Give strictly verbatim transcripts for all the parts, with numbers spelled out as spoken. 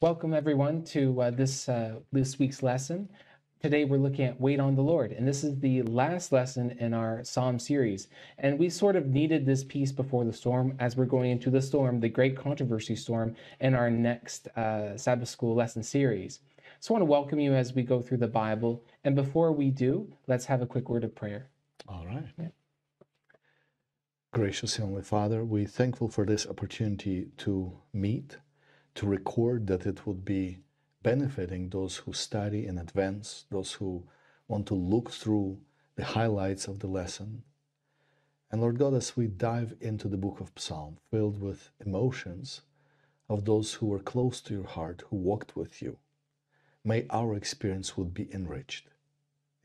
Welcome everyone to uh, this uh, this week's lesson. Today we're looking at Wait on the Lord, and this is the last lesson in our Psalm series. And we sort of needed this piece before the storm, as we're going into the storm, the Great Controversy storm, in our next uh, Sabbath School lesson series. So I want to welcome you as we go through the Bible. And before we do, let's have a quick word of prayer. All right. Yeah. Gracious Heavenly Father, we're thankful for this opportunity to meet, to record, that it would be benefiting those who study in advance, those who want to look through the highlights of the lesson. And Lord God, as we dive into the book of Psalm, filled with emotions of those who were close to your heart, who walked with you, may our experience would be enriched.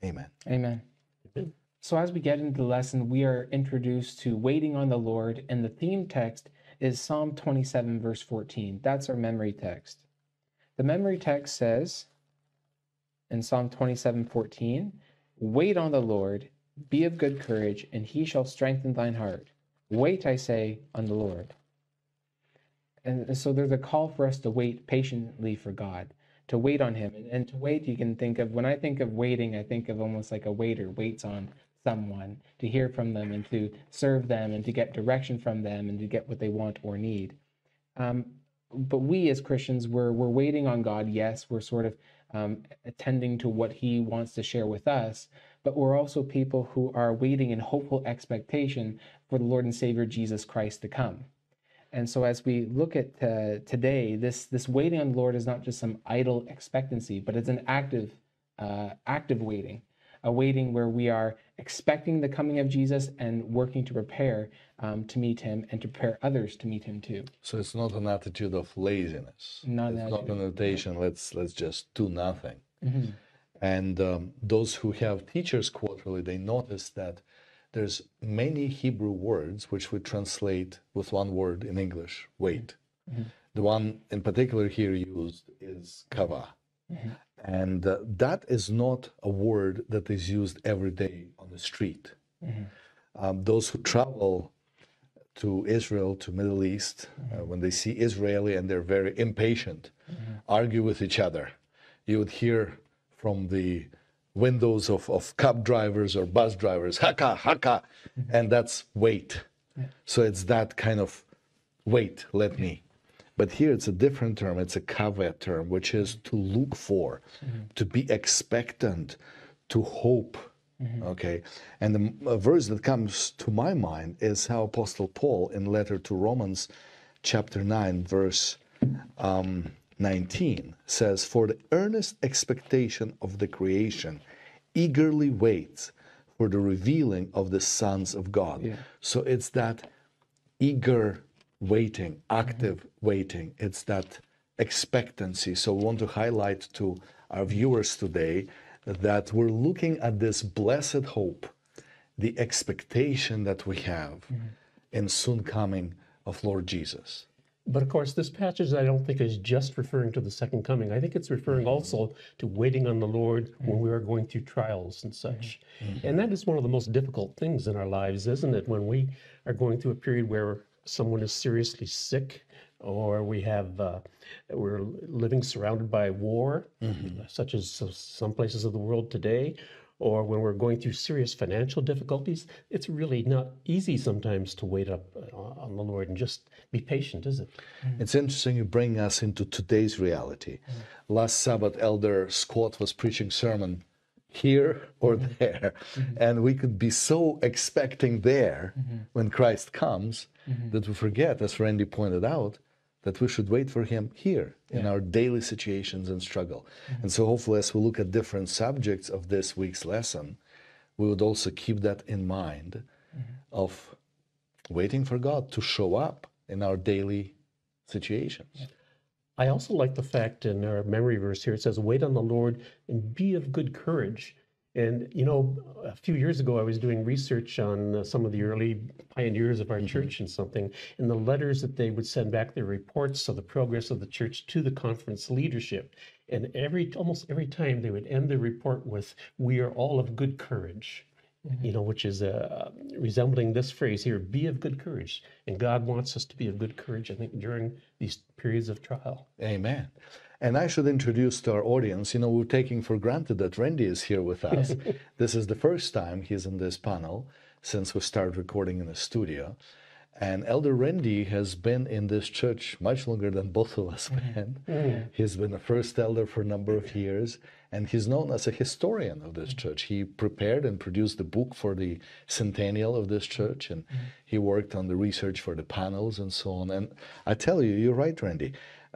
Amen. Amen. Amen. So as we get into the lesson, we are introduced to waiting on the Lord, and the theme text is Psalm twenty-seven, verse fourteen. That's our memory text. The memory text says in Psalm twenty-seven, fourteen, "Wait on the Lord, be of good courage, and he shall strengthen thine heart. Wait, I say, on the Lord." And so there's a call for us to wait patiently for God, to wait on him. And, and to wait, you can think of, when I think of waiting, I think of almost like a waiter waits on someone to hear from them and to serve them and to get direction from them and to get what they want or need. Um, but we as Christians, we're, we're waiting on God. Yes, we're sort of um, attending to what he wants to share with us, but we're also people who are waiting in hopeful expectation for the Lord and Savior Jesus Christ to come. And so as we look at uh, today, this, this waiting on the Lord is not just some idle expectancy, but it's an active, uh, active waiting, a waiting where we are expecting the coming of Jesus and working to prepare um, to meet him and to prepare others to meet him too. So it's not an attitude of laziness. Not it's not an invitation, let's, let's just do nothing. Mm-hmm. And um, those who have Teachers Quarterly, they notice that there's many Hebrew words which we translate with one word in English, wait. Mm-hmm. The one in particular here used is kava. Mm-hmm. And uh, that is not a word that is used every day on the street. Mm-hmm. Um, those who travel to Israel, to Middle East, mm-hmm. uh, when they see Israeli and they're very impatient, mm-hmm. argue with each other, you would hear from the windows of, of cab drivers or bus drivers, haka, haka, mm-hmm. and that's wait. Yeah. So it's that kind of wait, let me. But here it's a different term, it's a kaveh term, which is to look for, mm-hmm. to be expectant, to hope, mm-hmm. okay? And the a verse that comes to my mind is how Apostle Paul, in letter to Romans chapter nine, verse um, nineteen, says, "For the earnest expectation of the creation eagerly waits for the revealing of the sons of God." Yeah. So it's that eager waiting, active mm-hmm. waiting. It's that expectancy. So we want to highlight to our viewers today that we're looking at this blessed hope, the expectation that we have mm-hmm. in soon coming of Lord Jesus. But of course, this passage, I don't think, is just referring to the second coming. I think it's referring also to waiting on the Lord mm-hmm. when we are going through trials and such. Mm-hmm. And that is one of the most difficult things in our lives, isn't it? When we are going through a period where someone is seriously sick, or we have uh, we're living surrounded by war, mm-hmm. such as some places of the world today, or when we're going through serious financial difficulties, it's really not easy sometimes to wait up on the Lord and just be patient, is it? Mm-hmm. It's interesting you bring us into today's reality. Mm-hmm. Last Sabbath, Elder Scott was preaching sermon here or mm-hmm. there, mm-hmm. and we could be so expecting there mm-hmm. when Christ comes mm-hmm. that we forget, as Randy pointed out, that we should wait for him here yeah. in our daily situations and struggle. Mm-hmm. And so hopefully as we look at different subjects of this week's lesson, we would also keep that in mind mm-hmm. of waiting for God to show up in our daily situations. Yeah. I also like the fact in our memory verse here, it says, "Wait on the Lord and be of good courage." And, you know, a few years ago, I was doing research on uh, some of the early pioneers of our mm-hmm. church and something, and the letters that they would send back, their reports of the progress of the church to the conference leadership. And every, almost every time they would end the report with, "We are all of good courage." mm-hmm. you know, which is uh, resembling this phrase here, be of good courage. And God wants us to be of good courage, I think, during these periods of trial. Amen. And I should introduce to our audience, you know, we're taking for granted that Randy is here with us. This is the first time he's in this panel since we started recording in the studio. And Elder Randy has been in this church much longer than both of us been. Mm-hmm. He's been the first elder for a number of years, and he's known as a historian of this church. He prepared and produced the book for the centennial of this church, and mm-hmm. he worked on the research for the panels and so on. And I tell you, you're right, Randy.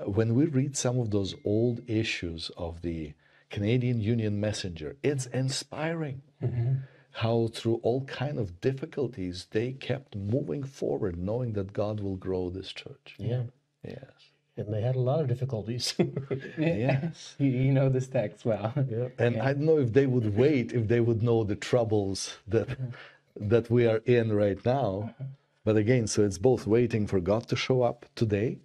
When we read some of those old issues of the Canadian Union Messenger, it's inspiring. Mm-hmm. How through all kind of difficulties they kept moving forward, knowing that God will grow this church. Yeah. Yes. And they had a lot of difficulties. Yes. You, you know this text well. Yep. And yeah. I don't know if they would wait, if they would know the troubles that that we are in right now. But again, so it's both waiting for God to show up today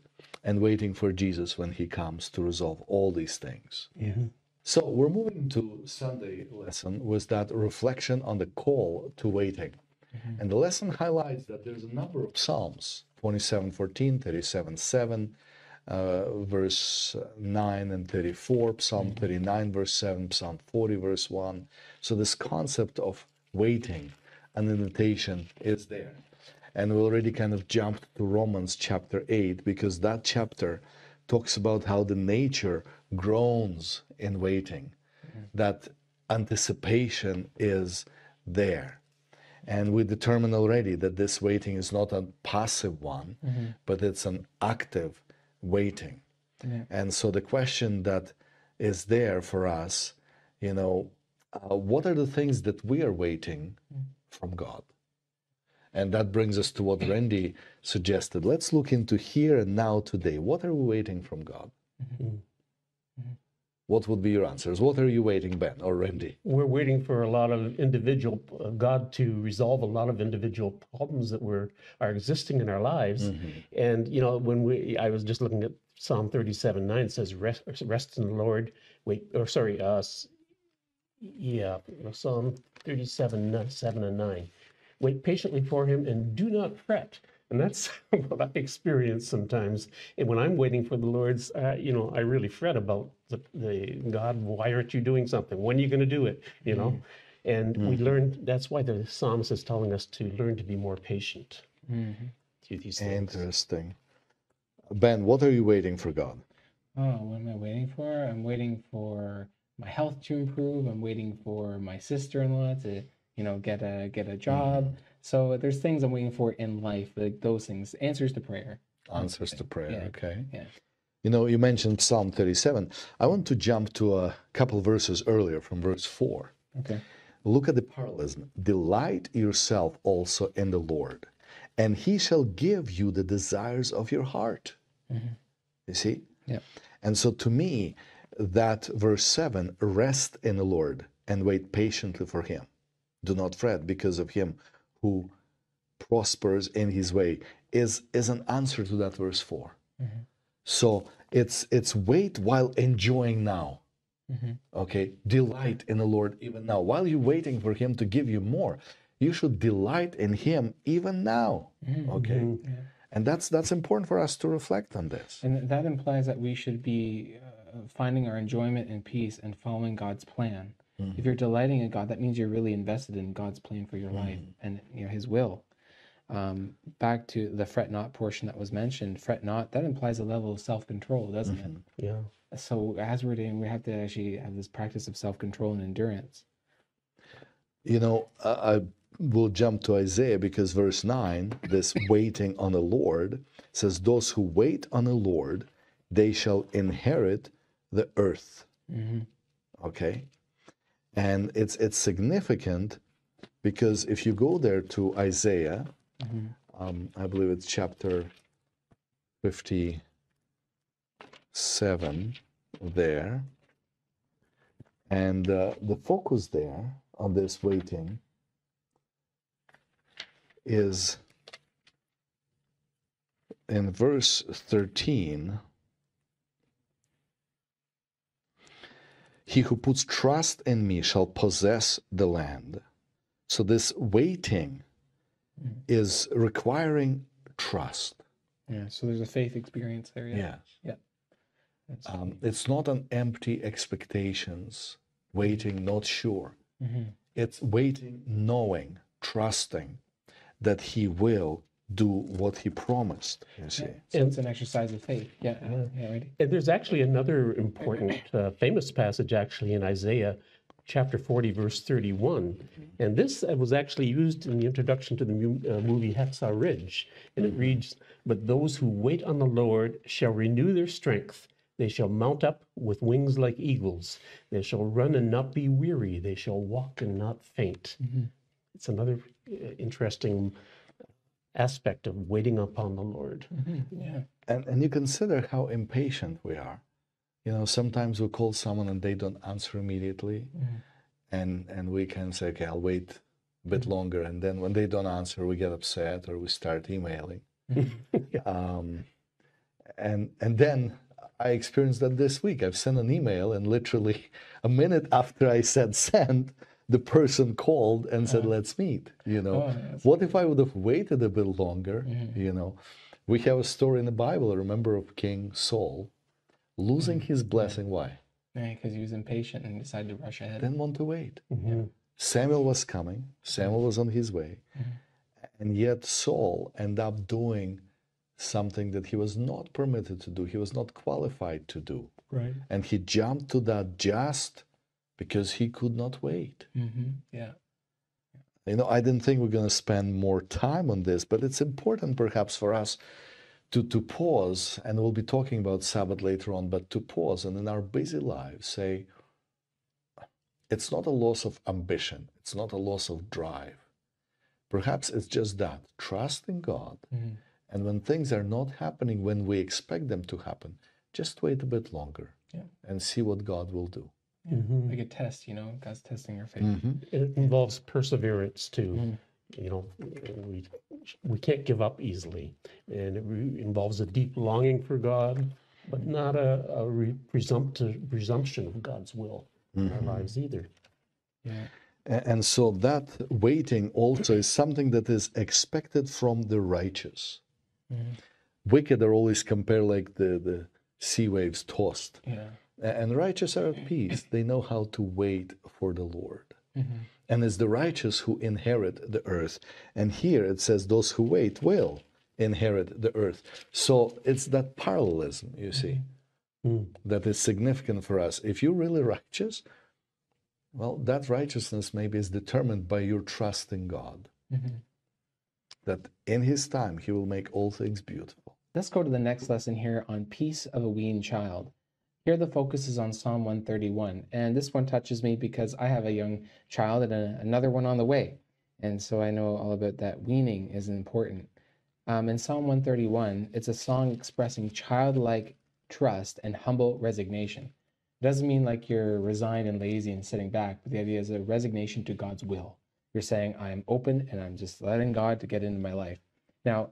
and waiting for Jesus when he comes to resolve all these things. Yeah. So we're moving to Sunday lesson with that reflection on the call to waiting. Mm-hmm. And the lesson highlights that there's a number of Psalms, twenty-seven fourteen, thirty-seven seven, uh, verse nine and thirty-four, Psalm mm-hmm. thirty-nine, verse seven, Psalm forty, verse one. So this concept of waiting, an invitation is there. And we already kind of jumped to Romans chapter eight, because that chapter talks about how the nature groans in waiting, mm-hmm. that anticipation is there. And we determined already that this waiting is not a passive one, mm-hmm. but it's an active waiting. Yeah. And so the question that is there for us, you know, uh, what are the things that we are waiting mm-hmm. from God? And that brings us to what Randy suggested. Let's look into here and now today. What are we waiting from God? Mm-hmm. What would be your answers? What are you waiting, Ben or Randy? We're waiting for a lot of individual, uh, God to resolve a lot of individual problems that were, are existing in our lives. Mm-hmm. And, you know, when we, I was just looking at Psalm thirty-seven nine, it says, rest, rest in the Lord, wait, or sorry, uh, yeah, Psalm thirty-seven seven and nine. Wait patiently for him and do not fret. And that's what I experience sometimes. And when I'm waiting for the Lord's, uh, you know, I really fret about the, the God, why aren't you doing something? When are you going to do it? You know, mm. and mm. we learned, that's why the psalmist is telling us to learn to be more patient. Mm-hmm. through these things. Interesting. Ben, what are you waiting for God? Oh, what am I waiting for? I'm waiting for my health to improve. I'm waiting for my sister-in-law to you know, get a get a job. Mm-hmm. So there's things I'm waiting for in life, like those things, answers to prayer. Answers to prayer, yeah. Okay. Yeah. You know, you mentioned Psalm thirty-seven. I want to jump to a couple verses earlier from verse four. Okay. Look at the parallelism. Delight yourself also in the Lord, and he shall give you the desires of your heart. Mm-hmm. You see? Yeah. And so to me, that verse seven, rest in the Lord and wait patiently for him. Do not fret because of him who prospers in his way, is, is an answer to that verse four. Mm-hmm. So it's, it's wait while enjoying now. Mm-hmm. Okay, delight in the Lord even now. While you're waiting for him to give you more, you should delight in him even now. Mm-hmm. Okay, mm-hmm. yeah. And that's, that's important for us to reflect on this. And that implies that we should be uh, finding our enjoyment and peace and following God's plan. If you're delighting in God, that means you're really invested in God's plan for your mm-hmm. life and you know, his will. Um, back to the fret not portion that was mentioned, fret not, that implies a level of self-control, doesn't mm-hmm. it? Yeah. So as we're doing, we have to actually have this practice of self-control and endurance. You know, I, I will jump to Isaiah because verse nine, this waiting on the Lord, says, those who wait on the Lord, they shall inherit the earth. Mm-hmm. Okay. And it's it's significant because if you go there to Isaiah, mm-hmm. um, I believe it's chapter fifty-seven there, and uh, the focus there on this waiting is in verse thirteen. He who puts trust in me shall possess the land. So this waiting mm-hmm. is requiring trust. Yeah, so there's a faith experience there. Yeah. Yeah. yeah. That's um, it's not an empty expectations, waiting, not sure. Mm-hmm. It's waiting, knowing, trusting that he will do what he promised, you see. So and, it's an exercise of faith. Yeah. yeah. yeah right. And there's actually another important uh, famous passage actually in Isaiah chapter forty, verse thirty-one. Mm-hmm. And this was actually used in the introduction to the mu- uh, movie Hacksaw Ridge. And mm-hmm. it reads, "But those who wait on the Lord shall renew their strength. They shall mount up with wings like eagles. They shall run and not be weary. They shall walk and not faint." Mm-hmm. It's another uh, interesting aspect of waiting upon the Lord. Mm-hmm. Yeah. And and you consider how impatient we are. You know, sometimes we call someone and they don't answer immediately. Mm-hmm. And and we can say, okay, I'll wait a bit mm-hmm. longer. And then when they don't answer, we get upset or we start emailing. yeah. um, and and then I experienced that this week. I've sent an email and literally a minute after I said send, the person called and said, uh, let's meet, you know. Oh, yes. What if I would have waited a bit longer, mm-hmm. you know? We have a story in the Bible, remember, of King Saul losing mm-hmm. his blessing. Yeah. Why? Yeah, because he was impatient and decided to rush ahead. Didn't want to wait. Mm-hmm. Yeah. Samuel was coming. Samuel was on his way. Mm-hmm. And yet Saul ended up doing something that he was not permitted to do. He was not qualified to do. Right. And he jumped to that just... because he could not wait. Mm-hmm. Yeah. You know, I didn't think we we're going to spend more time on this, but it's important perhaps for us to, to pause, and we'll be talking about Sabbath later on, but to pause and in our busy lives say, it's not a loss of ambition. It's not a loss of drive. Perhaps it's just that, trust in God. Mm-hmm. And when things are not happening when we expect them to happen, just wait a bit longer yeah. and see what God will do. Yeah, mm-hmm. Like a test, you know, God's testing your faith. Mm-hmm. It involves perseverance too. Mm. You know, we we can't give up easily, and it re- involves a deep longing for God, but not a, a re- presumptive presumption of God's will mm-hmm. in our lives either. Yeah, and, and so that waiting also is something that is expected from the righteous. Mm-hmm. Wicked are always compared like the the sea waves tossed. Yeah. And righteous are at peace. They know how to wait for the Lord. Mm-hmm. And it's the righteous who inherit the earth. And here it says those who wait will inherit the earth. So it's that parallelism, you see, mm-hmm. that is significant for us. If you're really righteous, well, that righteousness maybe is determined by your trust in God. Mm-hmm. That in His time, He will make all things beautiful. Let's go to the next lesson here on peace of a weaned child. Here the focus is on Psalm one thirty-one, and this one touches me because I have a young child and a, another one on the way, and so I know all about that. Weaning is important. Um, in Psalm one thirty-one, it's a song expressing childlike trust and humble resignation. It doesn't mean like you're resigned and lazy and sitting back, but the idea is a resignation to God's will. You're saying, I'm open and I'm just letting God to get into my life. Now,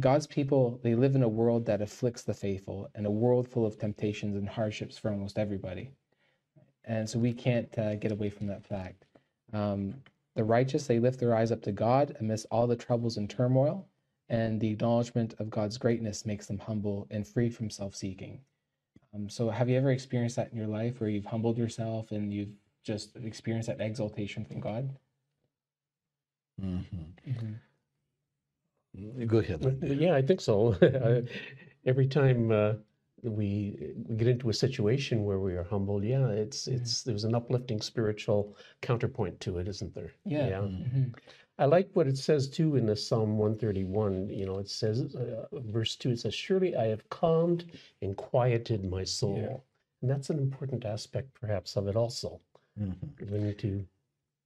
God's people, they live in a world that afflicts the faithful and a world full of temptations and hardships for almost everybody. And so we can't uh, get away from that fact. Um, the righteous, they lift their eyes up to God amidst all the troubles and turmoil, and the acknowledgement of God's greatness makes them humble and free from self-seeking. Um, so have you ever experienced that in your life where you've humbled yourself and you've just experienced that exaltation from God? Mm-hmm. Mm-hmm. Go ahead. Yeah, I think so. Every time uh, we we get into a situation where we are humbled, yeah, it's it's there's an uplifting spiritual counterpoint to it, isn't there? Yeah. yeah. Mm-hmm. I like what it says too in the Psalm one thirty-one. You know, it says uh, verse two. It says, "Surely I have calmed and quieted my soul," yeah. and that's an important aspect, perhaps, of it also. Mm-hmm. We need to.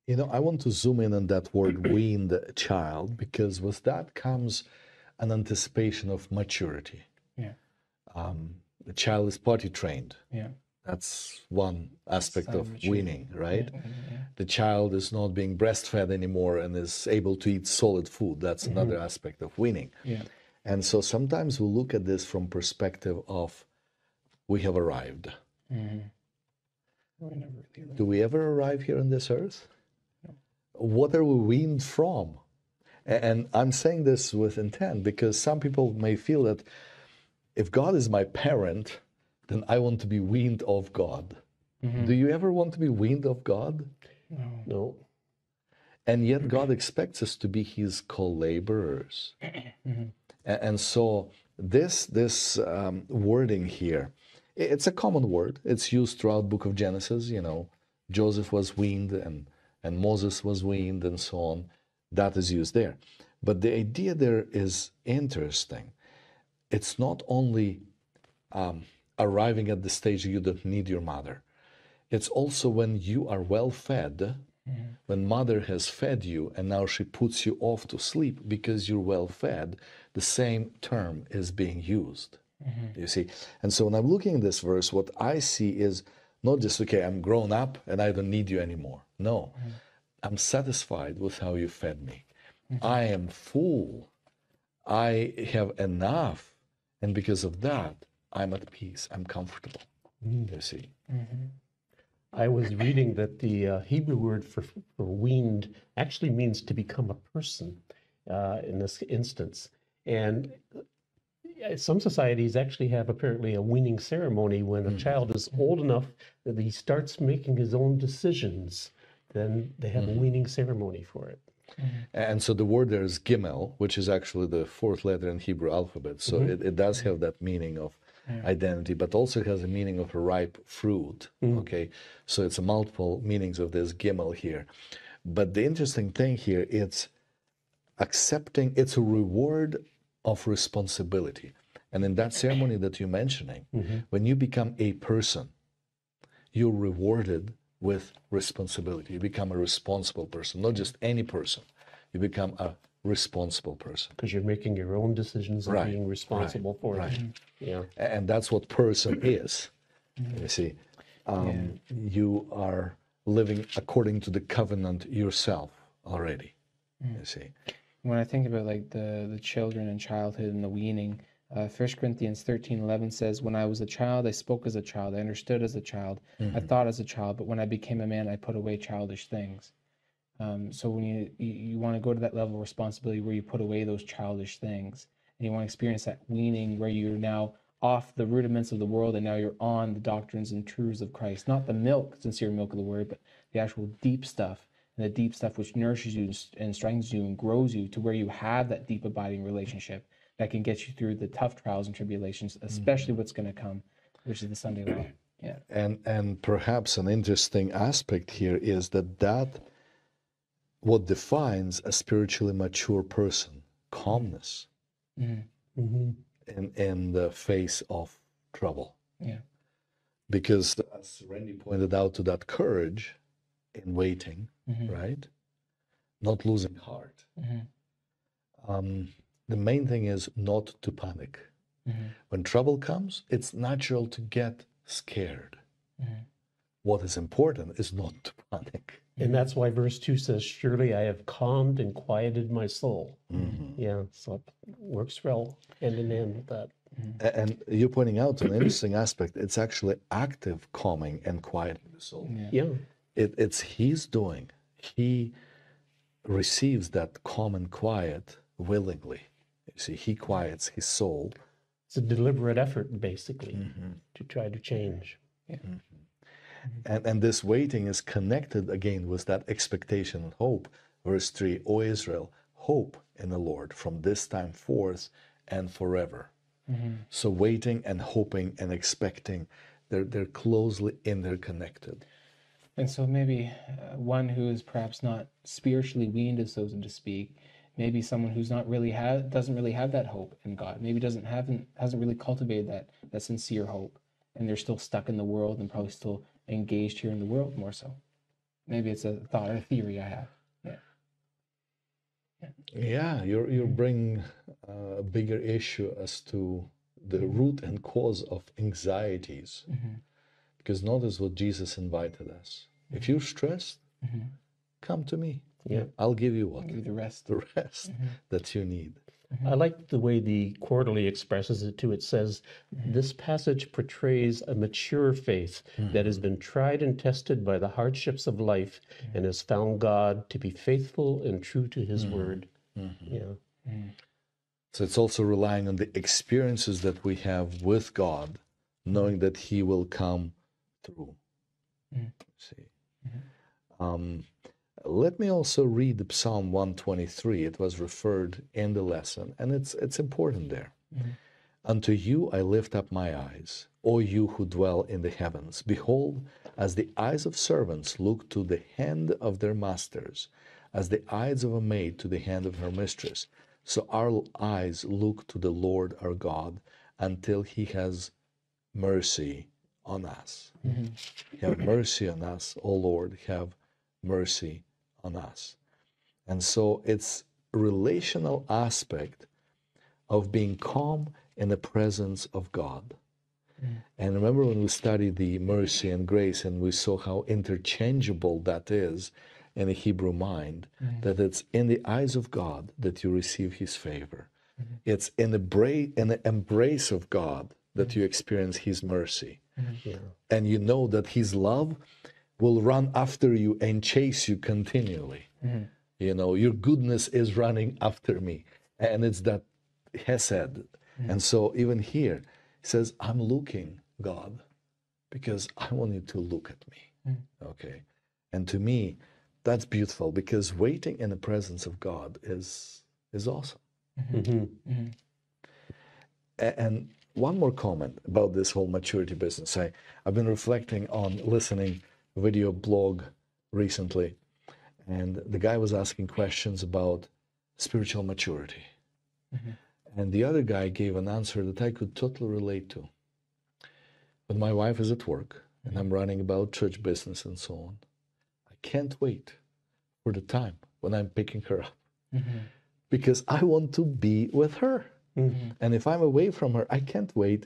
You know, I want to zoom in on that word weaned child, because with that comes an anticipation of maturity. Yeah. Um, the child is potty trained. Yeah. That's one aspect of maturity. Weaning, right? Yeah. Yeah. The child is not being breastfed anymore and is able to eat solid food. That's mm-hmm. another aspect of weaning. Yeah. And so sometimes we look at this from perspective of we have arrived. Mm-hmm. We never really arrived. Do we ever arrive here on this earth? what are we weaned from? And I'm saying this with intent because some people may feel that if God is my parent, then I want to be weaned off God. Mm-hmm. Do you ever want to be weaned off God? No. No. And yet God expects us to be his co-laborers. Mm-hmm. And so this, this um, wording here, it's a common word. It's used throughout the book of Genesis. You know, Joseph was weaned and, and Moses was weaned and so on. That is used there. But the idea there is interesting. It's not only um, arriving at the stage you don't need your mother. It's also when you are well fed, mm-hmm. when mother has fed you and now she puts you off to sleep because you're well fed, the same term is being used. Mm-hmm. You see? And so when I'm looking at this verse, what I see is not just, okay, I'm grown up and I don't need you anymore. No. Mm-hmm. I'm satisfied with how you fed me. Mm-hmm. I am full. I have enough. And because of that, I'm at peace. I'm comfortable. Mm-hmm. You see? Mm-hmm. I was reading that the uh, Hebrew word for, for weaned actually means to become a person uh, in this instance. And some societies actually have apparently a weaning ceremony when a mm-hmm. child is old enough that he starts making his own decisions. Then they have mm-hmm. a weaning ceremony for it. Mm-hmm. And so the word there is gimel, which is actually the fourth letter in Hebrew alphabet. So mm-hmm. it, it does have that meaning of mm-hmm. identity, but also it has a meaning of a ripe fruit, mm-hmm. okay? So it's a multiple meanings of this gimel here. But the interesting thing here, it's accepting, it's a reward of responsibility. And in that ceremony that you're mentioning, mm-hmm. when you become a person, you're rewarded with responsibility. You become a responsible person, not just any person. You become a responsible person. Because you're making your own decisions right, and being responsible right, for right. it. Yeah. And that's what person is, you see. Um, yeah. You are living according to the covenant yourself already, mm. you see. When I think about like the, the children and childhood and the weaning, Uh, First Corinthians thirteen eleven says, when I was a child, I spoke as a child, I understood as a child, mm-hmm. I thought as a child, but when I became a man, I put away childish things. Um, so when you, you, you want to go to that level of responsibility where you put away those childish things, and you want to experience that weaning where you're now off the rudiments of the world, and now you're on the doctrines and truths of Christ, not the milk, sincere milk of the word, but the actual deep stuff, and the deep stuff which nourishes you and strengthens you and grows you to where you have that deep abiding relationship that can get you through the tough trials and tribulations, especially mm-hmm. what's going to come, which is the Sunday law. Yeah. And and perhaps an interesting aspect here is that that what defines a spiritually mature person, calmness, mm-hmm. Mm-hmm. In, in the face of trouble. Yeah. Because as Randy pointed out to that courage in waiting, mm-hmm. right? Not losing heart. Mm-hmm. Um, The main thing is not to panic. Mm-hmm. When trouble comes, it's natural to get scared. Mm-hmm. What is important is not to panic. And that's why verse two says, surely I have calmed and quieted my soul. Mm-hmm. Yeah, so it works well hand in hand with that. Mm-hmm. And you're pointing out an interesting aspect. It's actually active calming and quieting the soul. Yeah. yeah. It, it's he's doing. He receives that calm and quiet willingly. You see, he quiets his soul. It's a deliberate effort, basically, mm-hmm. to try to change. Yeah. Mm-hmm. Mm-hmm. And, and this waiting is connected, again, with that expectation and hope. Verse three, O Israel, hope in the Lord from this time forth and forever. Mm-hmm. So waiting and hoping and expecting, they're, they're closely interconnected. And so maybe uh, one who is perhaps not spiritually weaned, so to speak, maybe someone who's not really have doesn't really have that hope in God. Maybe doesn't haven't hasn't really cultivated that that sincere hope, and they're still stuck in the world and probably still engaged here in the world more so. Maybe it's a thought or a theory I have. Yeah. Yeah, yeah you're you're bringing a bigger issue as to the root and cause of anxieties, mm-hmm. because notice what Jesus invited us. If you're stressed, mm-hmm. come to me. Yeah, I'll give you what? I'll give you the rest. The rest mm-hmm. that you need. Mm-hmm. I like the way the Quarterly expresses it too. It says, mm-hmm. this passage portrays a mature faith mm-hmm. that has been tried and tested by the hardships of life mm-hmm. and has found God to be faithful and true to his mm-hmm. word. Mm-hmm. Yeah. Mm-hmm. So it's also relying on the experiences that we have with God, knowing that he will come through. Mm-hmm. See. Mm-hmm. Um, Let me also read Psalm one twenty-three. It was referred in the lesson, and it's it's important there. Mm-hmm. Unto you I lift up my eyes, O you who dwell in the heavens. Behold, as the eyes of servants look to the hand of their masters, as the eyes of a maid to the hand of her mistress, so our eyes look to the Lord our God until he has mercy on us. Mm-hmm. Have mercy on us, O Lord, have mercy on us. And so it's relational aspect of being calm in the presence of God. Mm. And remember when we studied the mercy and grace and we saw how interchangeable that is in the Hebrew mind, mm. that it's in the eyes of God that you receive his favor. Mm. It's in the, bra- in the embrace of God that mm. you experience his mercy. Mm. Yeah. And you know that his love will run after you and chase you continually. Mm-hmm. You know, your goodness is running after me. And it's that hesed. Mm-hmm. And so even here, he says, I'm looking, God, because I want you to look at me. Mm-hmm. Okay. And to me, that's beautiful, because waiting in the presence of God is, is awesome. Mm-hmm. Mm-hmm. Mm-hmm. And one more comment about this whole maturity business. I, I've been reflecting on listening video blog recently, and the guy was asking questions about spiritual maturity. Mm-hmm. And the other guy gave an answer that I could totally relate to. But my wife is at work, mm-hmm. and I'm running about church business and so on. I can't wait for the time when I'm picking her up, mm-hmm. because I want to be with her. Mm-hmm. And if I'm away from her, I can't wait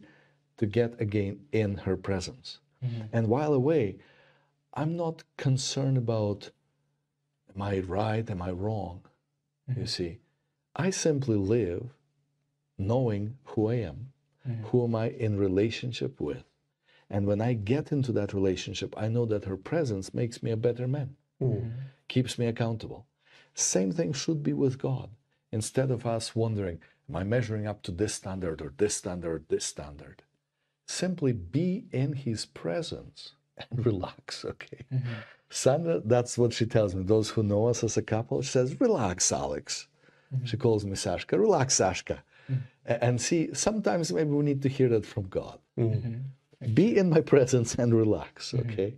to get again in her presence. Mm-hmm. And while away, I'm not concerned about, am I right, am I wrong, mm-hmm. you see. I simply live knowing who I am, mm-hmm. who am I in relationship with. And when I get into that relationship, I know that her presence makes me a better man, mm-hmm. keeps me accountable. Same thing should be with God. Instead of us wondering, am I measuring up to this standard or this standard or this standard? Simply be in his presence and relax, okay? Mm-hmm. Sandra, that's what she tells me. Those who know us as a couple, she says, relax, Alex. Mm-hmm. She calls me Sashka, relax, Sashka. Mm-hmm. And see, sometimes maybe we need to hear that from God. Mm-hmm. Be in my presence and relax, mm-hmm. okay?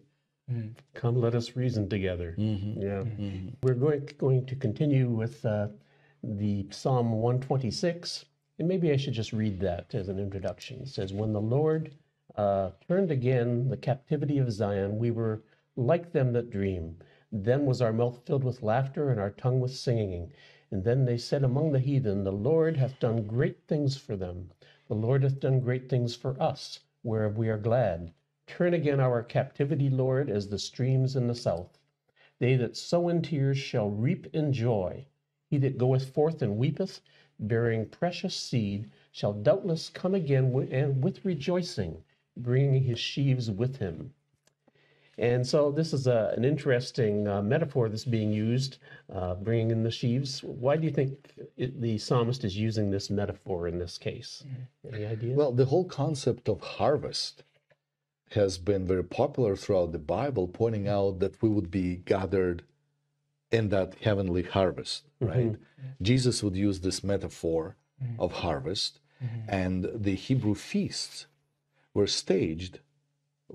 Mm-hmm. Come, let us reason together. Mm-hmm. Yeah. Mm-hmm. We're going, going to continue with uh, the Psalm one twenty-six, and maybe I should just read that as an introduction. It says, when the Lord Uh, turned again the captivity of Zion, we were like them that dream. Then was our mouth filled with laughter and our tongue with singing. And then they said among the heathen, the Lord hath done great things for them. The Lord hath done great things for us, whereof we are glad. Turn again our captivity, Lord, as the streams in the south. They that sow in tears shall reap in joy. He that goeth forth and weepeth, bearing precious seed, shall doubtless come again with, and with rejoicing, bringing his sheaves with him. And so this is a, an interesting uh, metaphor that's being used, uh, bringing in the sheaves. Why do you think it, the psalmist is using this metaphor in this case? Any idea? Well, the whole concept of harvest has been very popular throughout the Bible, pointing out that we would be gathered in that heavenly harvest, right? Mm-hmm. Jesus would use this metaphor mm-hmm. of harvest, mm-hmm. and the Hebrew feasts were staged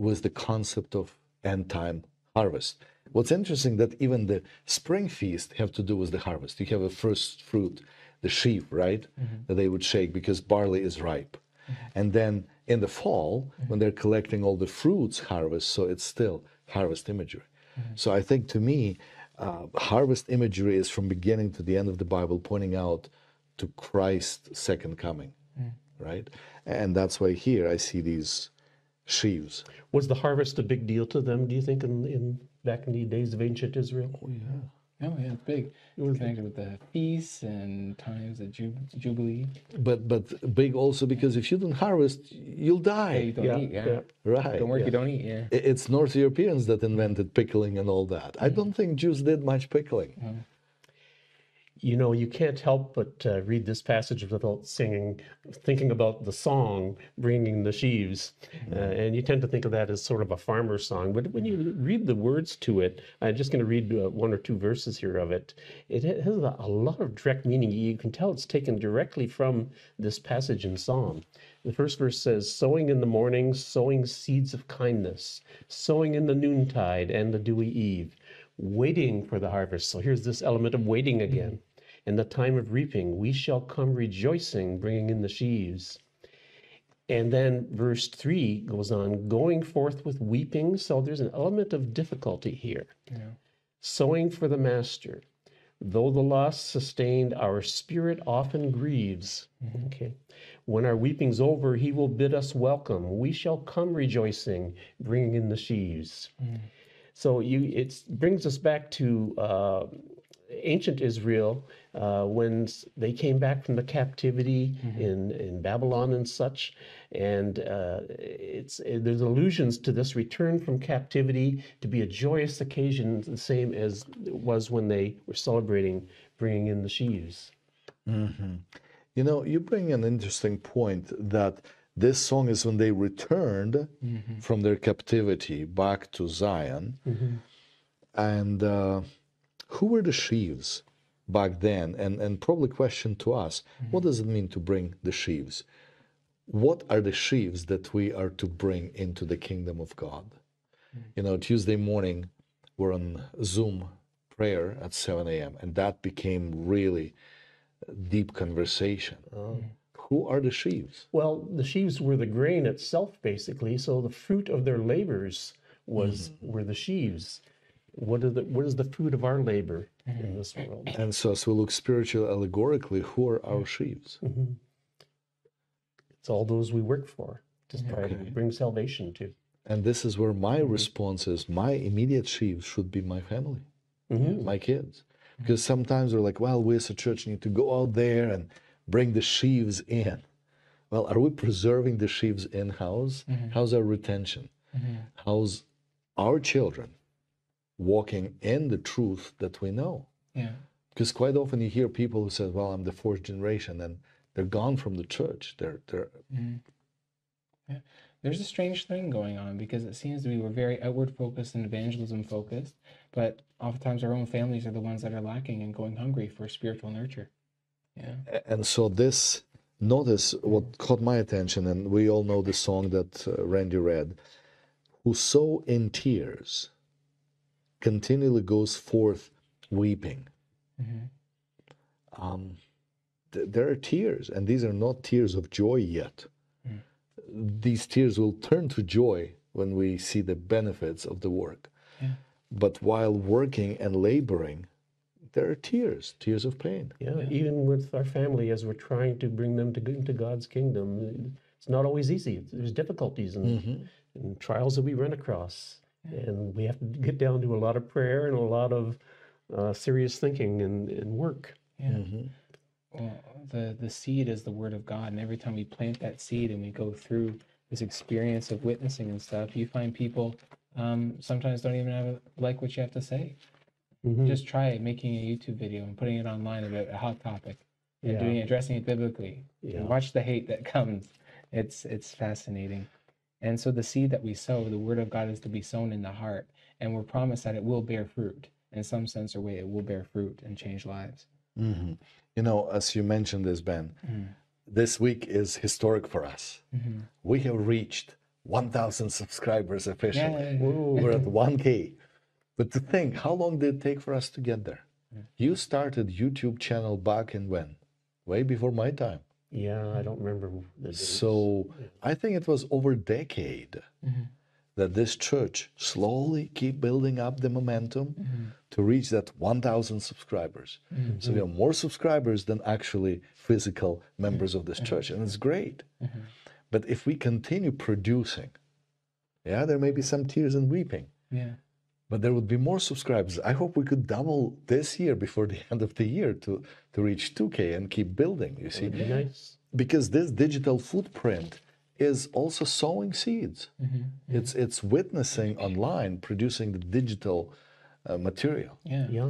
with the concept of end-time harvest. What's interesting that even the spring feast have to do with the harvest. You have a first fruit, the sheaf, right? Mm-hmm. That they would shake because barley is ripe. Mm-hmm. And then in the fall, mm-hmm. when they're collecting all the fruits harvest, so it's still harvest imagery. Mm-hmm. So I think to me, uh, harvest imagery is from beginning to the end of the Bible pointing out to Christ's second coming, mm-hmm. right? And that's why here I see these sheaves. Was the harvest a big deal to them, do you think, in, in back in the days of ancient Israel? Oh, yeah. Oh yeah, it's big. It was connected with the feasts and times of jub- jubilee. But but big also because if you don't harvest, you'll die. Yeah, you don't yeah, eat. Yeah, yeah. right. You don't work, yeah. you don't eat. Yeah. It's North Europeans that invented pickling and all that. Mm. I don't think Jews did much pickling. Mm. You know, you can't help but uh, read this passage without singing, thinking about the song, Bringing the Sheaves. Mm-hmm. uh, and you tend to think of that as sort of a farmer's song. But when you read the words to it, I'm just going to read uh, one or two verses here of it. It has a, a lot of direct meaning. You can tell it's taken directly from this passage in Psalm. The first verse says, sowing in the morning, sowing seeds of kindness, sowing in the noontide and the dewy eve, waiting for the harvest. So here's this element of waiting again. In the time of reaping, we shall come rejoicing, bringing in the sheaves. And then verse three goes on, going forth with weeping. So there's an element of difficulty here. Yeah. Sowing for the master. Though the loss sustained, our spirit often grieves. Mm-hmm. Okay. When our weeping's over, he will bid us welcome. We shall come rejoicing, bringing in the sheaves. Mm. So you, it brings us back to uh, ancient Israel uh, when they came back from the captivity mm-hmm. in, in Babylon and such. And uh, it's it, there's allusions to this return from captivity to be a joyous occasion, the same as it was when they were celebrating bringing in the sheaves. Mm-hmm. You know, you bring an interesting point that this song is when they returned mm-hmm. from their captivity back to Zion. Mm-hmm. And uh, who were the sheaves back then? And, and probably question to us, mm-hmm. what does it mean to bring the sheaves? What are the sheaves that we are to bring into the kingdom of God? Mm-hmm. You know, Tuesday morning, we're on Zoom prayer at seven a.m. and that became really deep conversation. Oh. Who are the sheaves? Well, the sheaves were the grain itself, basically. So the fruit of their labors was mm-hmm. were the sheaves. What are the, what is the fruit of our labor mm-hmm. in this world? And so, as we look spiritually, allegorically, who are our sheaves? Mm-hmm. It's all those we work for to try okay. to bring salvation to. And this is where my mm-hmm. response is: my immediate sheaves should be my family, mm-hmm. my kids, mm-hmm. because sometimes we're like, "Well, we as a church need to go out there and bring the sheaves in." Well, are we preserving the sheaves in-house? Mm-hmm. How's our retention? Mm-hmm. How's our children walking in the truth that we know? Yeah. Because quite often you hear people who say, well, I'm the fourth generation, and they're gone from the church. They're, they're... Mm. Yeah. There's a strange thing going on because it seems we were very outward-focused and evangelism-focused, but oftentimes our own families are the ones that are lacking and going hungry for spiritual nurture. Yeah. And so this, notice what caught my attention, and we all know the song that uh, Randy read, who sow in tears continually goes forth weeping. Mm-hmm. Um, th- there are tears, and these are not tears of joy yet. Mm. These tears will turn to joy when we see the benefits of the work. Yeah. But while working and laboring, there are tears, tears of pain. Yeah, even with our family, as we're trying to bring them to, into God's kingdom, it's not always easy. There's difficulties and, mm-hmm. and trials that we run across. Yeah. And we have to get down to a lot of prayer and a lot of uh, serious thinking and, and work. Yeah. Mm-hmm. Well, the, the seed is the word of God. And every time we plant that seed and we go through this experience of witnessing and stuff, you find people um, sometimes don't even have a, like what you have to say. Mm-hmm. Just try making a YouTube video and putting it online about a hot topic and yeah. doing addressing it biblically. Yeah. And watch the hate that comes. It's it's fascinating. And so the seed that we sow, the word of God, is to be sown in the heart, and we're promised that it will bear fruit. In some sense or way, it will bear fruit and change lives. Mm-hmm. You know, as you mentioned this, Ben, mm-hmm. this week is historic for us. Mm-hmm. We have reached one thousand subscribers officially. Yeah, yeah, yeah. Ooh, we're at one K. But to think, how long did it take for us to get there? Yeah. You started YouTube channel back in when? Way before my time. Yeah, I don't remember. The so yeah. I think it was over a decade mm-hmm. that this church slowly keep building up the momentum mm-hmm. to reach that one thousand subscribers. Mm-hmm. So we have more subscribers than actually physical members mm-hmm. of this church, and it's great. Mm-hmm. But if we continue producing, yeah, there may be some tears and weeping. Yeah. but there would be more subscribers. I hope we could double this year before the end of the year to, to reach two K and keep building, you see. Nice. Because this digital footprint is also sowing seeds. Mm-hmm. It's, it's witnessing online, producing the digital uh, material. Yeah. yeah.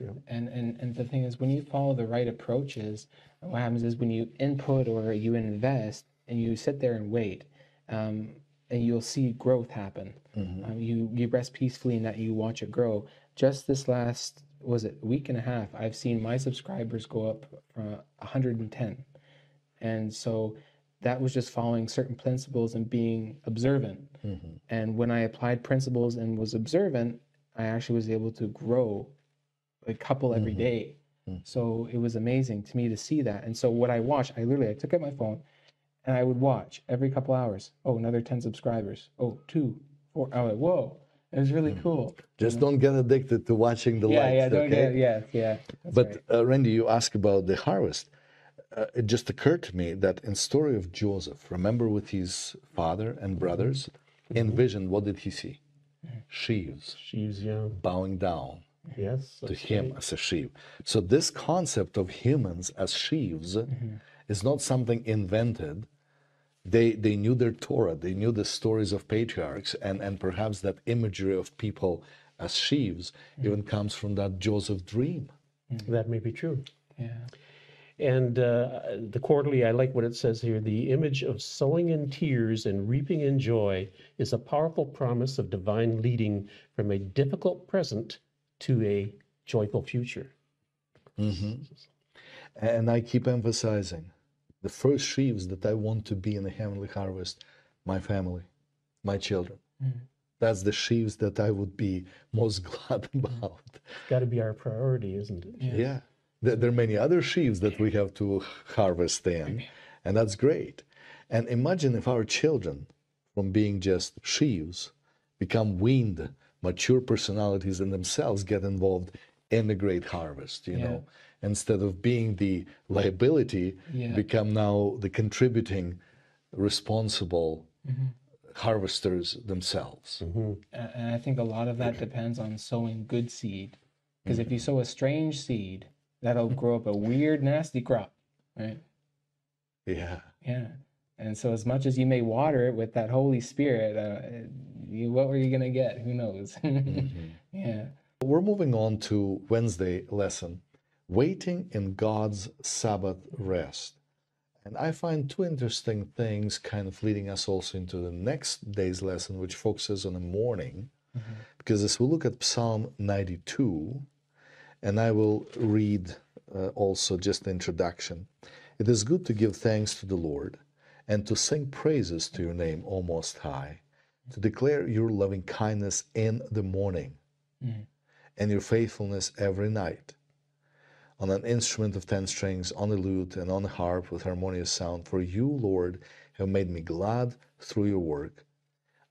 yeah. And, and, and the thing is, when you follow the right approaches, what happens is when you input or you invest and you sit there and wait, um, and you'll see growth happen. Mm-hmm. um, you, you rest peacefully in that you watch it grow. Just this last, was it week and a half, I've seen my subscribers go up from one hundred ten. And so that was just following certain principles and being observant. Mm-hmm. And when I applied principles and was observant, I actually was able to grow a couple every mm-hmm. day. Mm-hmm. So it was amazing to me to see that. And so what I watched, I literally, I took out my phone, and I would watch every couple hours. Oh, another ten subscribers. Oh, two, four. I went, whoa. It was really cool. Just you know? Don't get addicted to watching the yeah, lights. Yeah, don't okay? get, yeah, yeah. That's but right. uh, Randy, you asked about the harvest. Uh, it just occurred to me that in story of Joseph, remember with his father and brothers, mm-hmm. in vision, what did he see? Sheaves. Sheaves, yeah. Bowing down. Yes. To him right. as a sheaf. So this concept of humans as sheaves mm-hmm. is not something invented. They, they knew their Torah, they knew the stories of patriarchs, and, and perhaps that imagery of people as sheaves mm-hmm. even comes from that Joseph dream. Mm-hmm. That may be true. Yeah. And uh, the quarterly, I like what it says here, the image of sowing in tears and reaping in joy is a powerful promise of divine leading from a difficult present to a joyful future. Mm-hmm. And I keep emphasizing, the first sheaves that I want to be in the heavenly harvest, my family, my children. Mm-hmm. That's the sheaves that I would be most glad about. It's got to be our priority, isn't it? Yeah. yeah. There, there are many other sheaves that we have to harvest in, and that's great. And imagine if our children, from being just sheaves, become weaned, mature personalities in themselves, get involved in the great harvest, you yeah. know. Instead of being the liability, yeah. become now the contributing, responsible mm-hmm. harvesters themselves. Mm-hmm. And I think a lot of that depends on sowing good seed. Because mm-hmm. if you sow a strange seed, that'll grow up a weird, nasty crop, right? Yeah. Yeah. And so as much as you may water it with that Holy Spirit, uh, you, what were you going to get? Who knows? mm-hmm. Yeah. We're moving on to Wednesday lesson. Waiting in God's Sabbath rest. And I find two interesting things kind of leading us also into the next day's lesson, which focuses on the morning. Mm-hmm. Because as we look at Psalm ninety-two, and I will read uh, also just the introduction. It is good to give thanks to the Lord and to sing praises to your name, O Most High, to declare your loving kindness in the morning mm-hmm. and your faithfulness every night. On an instrument of ten strings, on a lute, and on a harp with harmonious sound. For you, Lord, have made me glad through your work.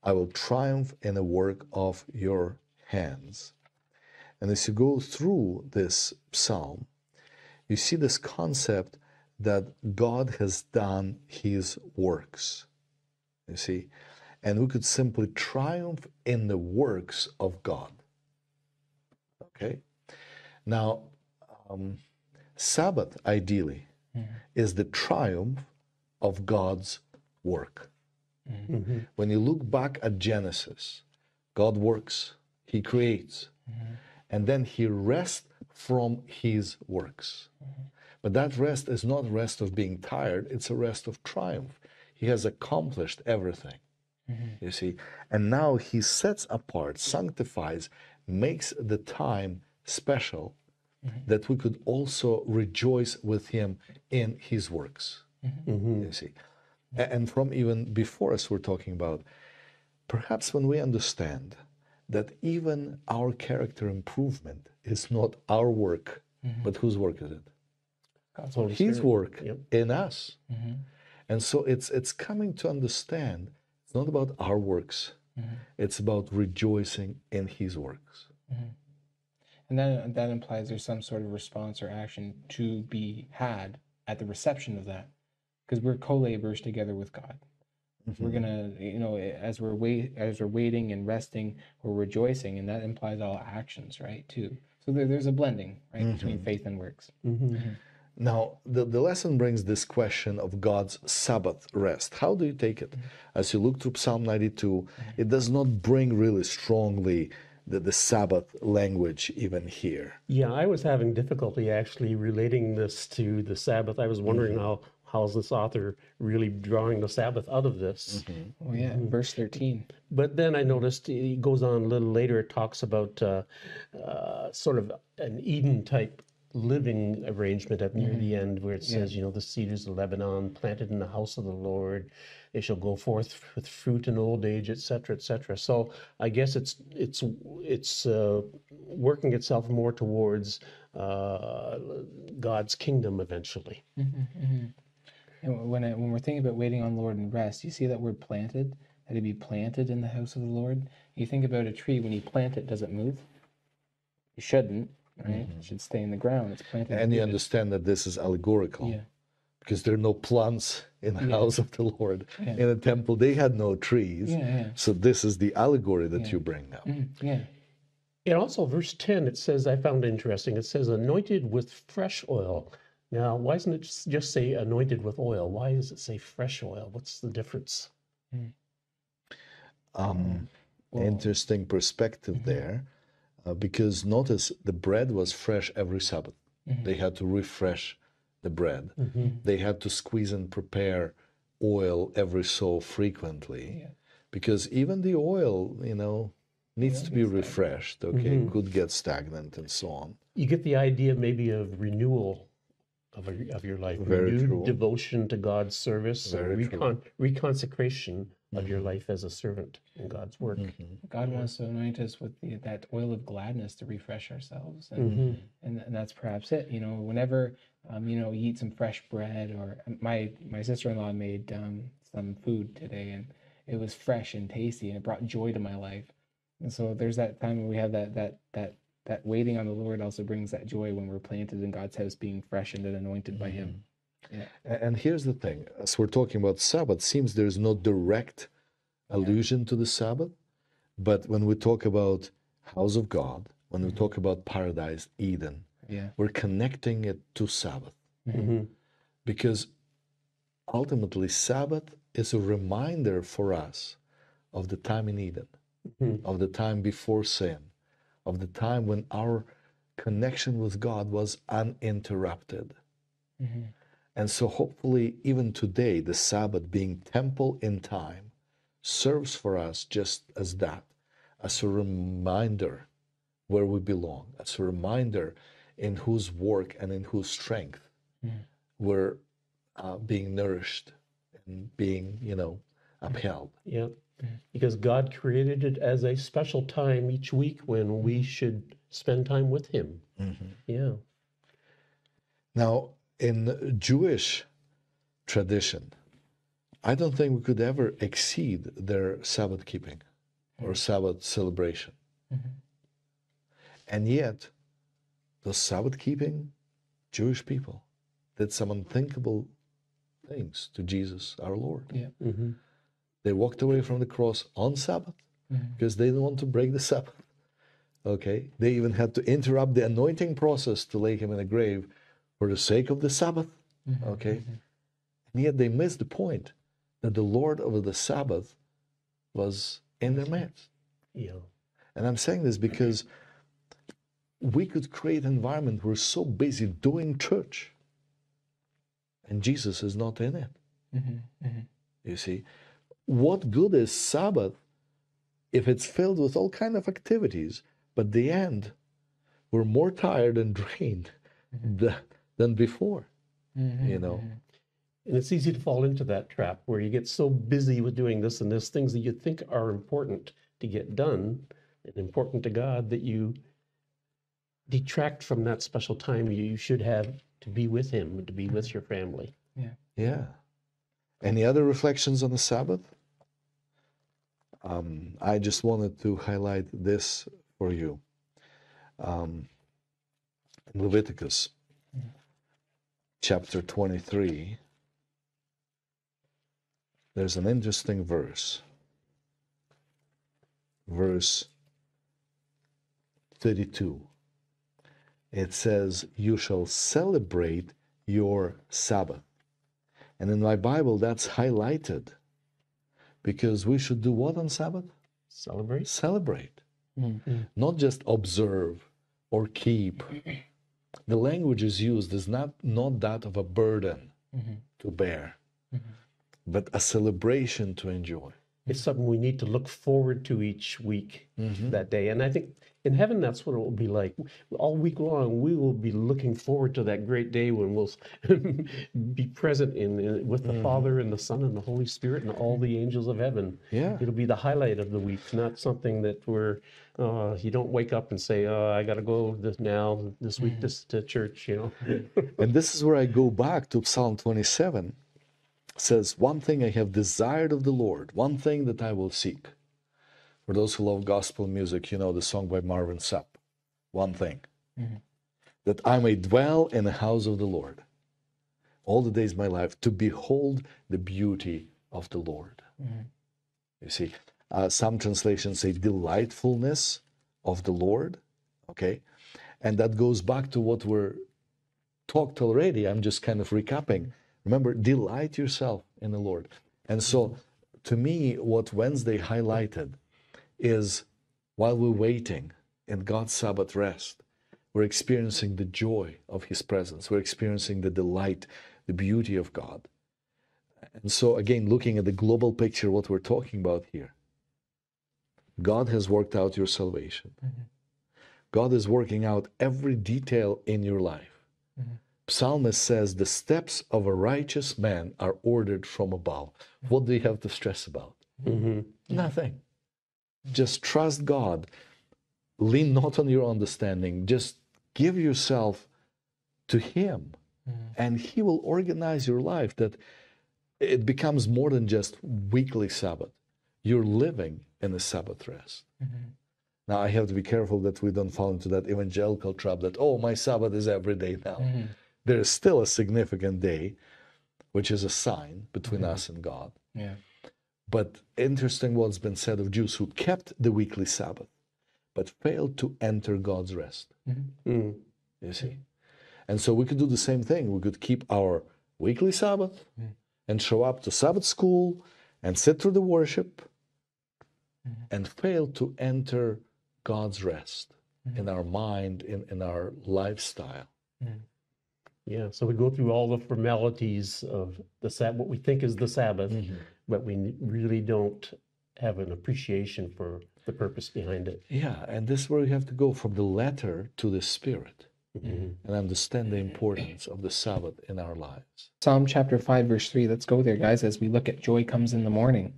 I will triumph in the work of your hands. And as you go through this psalm, you see this concept that God has done his works, you see. And we could simply triumph in the works of God, okay? Now, Um, Sabbath, ideally, yeah. is the triumph of God's work. Mm-hmm. When you look back at Genesis, God works, he creates, mm-hmm. and then he rests from his works. Mm-hmm. But that rest is not rest of being tired, it's a rest of triumph. He has accomplished everything, mm-hmm. you see. And now he sets apart, sanctifies, makes the time special, mm-hmm. that we could also rejoice with him in his works, mm-hmm. you see. And from even before us, we're talking about, perhaps when we understand that even our character improvement is not our work, mm-hmm. but whose work is it? God's Holy Spirit. His work yep. in us. Mm-hmm. And so it's, it's coming to understand, it's not about our works, mm-hmm. it's about rejoicing in his works. Mm-hmm. And that, that implies there's some sort of response or action to be had at the reception of that, because we're co-laborers together with God. Mm-hmm. We're gonna, you know, as we're wait, as we're waiting and resting, we're rejoicing, and that implies all actions, right? Too. So there, there's a blending, right, mm-hmm. between faith and works. Mm-hmm. Mm-hmm. Now, the, the lesson brings this question of God's Sabbath rest. How do you take it? Mm-hmm. As you look through Psalm ninety-two, it does not bring really strongly the, the Sabbath language even here. Yeah, I was having difficulty actually relating this to the Sabbath. I was wondering mm-hmm. how how's this author really drawing the Sabbath out of this? Mm-hmm. Oh yeah, mm-hmm. verse thirteen. But then I noticed it goes on a little later, it talks about uh, uh, sort of an Eden-type living arrangement up near mm-hmm. the end where it says, yeah. you know, the cedars of Lebanon planted in the house of the Lord, they shall go forth with fruit in old age, et cetera, et cetera. So I guess it's it's it's uh, working itself more towards uh, God's kingdom eventually. Mm-hmm, mm-hmm. And when, I, when we're thinking about waiting on Lord and rest, you see that word planted, that it be planted in the house of the Lord. You think about a tree, when you plant it, does it move? It shouldn't, right? Mm-hmm. It should stay in the ground. It's planted. And you understand that this is allegorical. Yeah. Because there are no plants in the yeah. house of the Lord. Yeah. In the temple, they had no trees. Yeah, yeah. So this is the allegory that yeah. you bring now. Mm-hmm. Yeah. And also verse ten, it says, I found it interesting, it says, anointed with fresh oil. Now, why doesn't it just say anointed with oil? Why does it say fresh oil? What's the difference? Um, well, interesting perspective mm-hmm. there, uh, because notice the bread was fresh every Sabbath. Mm-hmm. They had to refresh the bread. Mm-hmm. They had to squeeze and prepare oil every so frequently, yeah. because even the oil, you know, needs yeah, to be refreshed, okay, mm-hmm. could get stagnant and so on. You get the idea maybe of renewal. Of, a, of your life, Very renewed true. Devotion to God's service, Very recon, reconsecration mm-hmm. of your life as a servant in God's work. Mm-hmm. God yeah. wants to anoint us with the, that oil of gladness to refresh ourselves, and mm-hmm. and, and that's perhaps it. You know, whenever um, you know, you eat some fresh bread, or my my sister-in-law made um, some food today, and it was fresh and tasty, and it brought joy to my life. And so there's that time when we have that that that. That waiting on the Lord also brings that joy when we're planted in God's house, being freshened and anointed by Him. Yeah. And here's the thing, as we're talking about Sabbath, seems there's no direct allusion yeah. to the Sabbath, but when we talk about house of God, when mm-hmm. we talk about paradise, Eden, yeah. we're connecting it to Sabbath. Mm-hmm. Because ultimately Sabbath is a reminder for us of the time in Eden, mm-hmm. of the time before sin, of the time when our connection with God was uninterrupted. Mm-hmm. And so hopefully even today, the Sabbath being temple in time serves for us just as that, as a reminder where we belong, as a reminder in whose work and in whose strength mm-hmm. we're uh, being nourished and being, you know, upheld. Yeah. Because God created it as a special time each week when we should spend time with Him. Mm-hmm. Yeah. Now, in Jewish tradition, I don't think we could ever exceed their Sabbath keeping or Sabbath celebration. Mm-hmm. And yet, the Sabbath keeping Jewish people did some unthinkable things to Jesus, our Lord. Yeah. Mm-hmm. They walked away from the cross on Sabbath mm-hmm. because they didn't want to break the Sabbath. Okay, they even had to interrupt the anointing process to lay Him in a grave for the sake of the Sabbath. Mm-hmm. Okay, mm-hmm. and yet they missed the point that the Lord of the Sabbath was in their midst. Yeah. And I'm saying this because we could create an environment where we're so busy doing church and Jesus is not in it. Mm-hmm. Mm-hmm. You see? What good is Sabbath if it's filled with all kinds of activities, but the end, we're more tired and drained mm-hmm. th- than before, mm-hmm. you know? And it's easy to fall into that trap where you get so busy with doing this and this, things that you think are important to get done and important to God, that you detract from that special time you should have to be with Him, to be with your family. Yeah. Yeah. Any other reflections on the Sabbath? Um, I just wanted to highlight this for you. Um, Leviticus chapter twenty-three, there's an interesting verse. Verse thirty-two. It says, you shall celebrate your Sabbath. And in my Bible, that's highlighted. Because we should do what on Sabbath? Celebrate. Celebrate. Mm-hmm. Not just observe or keep. The language is used is not, not that of a burden mm-hmm. to bear, mm-hmm. but a celebration to enjoy. It's something we need to look forward to each week, mm-hmm. that day. And I think in heaven, that's what it will be like. All week long, we will be looking forward to that great day when we'll be present in, in with the mm-hmm. Father and the Son and the Holy Spirit and all the angels of heaven. Yeah. It'll be the highlight of the week, not something that we're, uh, you don't wake up and say, oh, I got to go this now, this week this, to church, you know. And this is where I go back to Psalm twenty-seven. Says, one thing I have desired of the Lord, one thing that I will seek. For those who love gospel music, you know the song by Marvin Sapp, One Thing. Mm-hmm. That I may dwell in the house of the Lord all the days of my life, to behold the beauty of the Lord. Mm-hmm. You see, uh, some translations say delightfulness of the Lord, okay? And that goes back to what we're talked already. I'm just kind of recapping. Remember, delight yourself in the Lord. And so, to me, what Wednesday highlighted is, while we're waiting in God's Sabbath rest, we're experiencing the joy of His presence. We're experiencing the delight, the beauty of God. And so, again, looking at the global picture, what we're talking about here, God has worked out your salvation. Mm-hmm. God is working out every detail in your life. Mm-hmm. Psalmist says, the steps of a righteous man are ordered from above. What do you have to stress about? Mm-hmm. Nothing. Just trust God. Lean not on your understanding. Just give yourself to Him. Mm-hmm. And He will organize your life that it becomes more than just weekly Sabbath. You're living in a Sabbath rest. Mm-hmm. Now, I have to be careful that we don't fall into that evangelical trap that, oh, my Sabbath is every day now. Mm-hmm. There is still a significant day, which is a sign between mm-hmm. us and God. Yeah. But interesting what's been said of Jews who kept the weekly Sabbath, but failed to enter God's rest. Mm-hmm. Mm-hmm. You see? Mm-hmm. And so we could do the same thing. We could keep our weekly Sabbath mm-hmm. and show up to Sabbath school and sit through the worship mm-hmm. and fail to enter God's rest mm-hmm. in our mind, in, in our lifestyle. Mm-hmm. Yeah, so we go through all the formalities of the Sabbath, what we think is the Sabbath, mm-hmm. but we really don't have an appreciation for the purpose behind it. Yeah, and this is where we have to go from the letter to the spirit mm-hmm. and understand the importance of the Sabbath in our lives. Psalm chapter five, verse three. Let's go there, guys, as we look at Joy Comes in the Morning.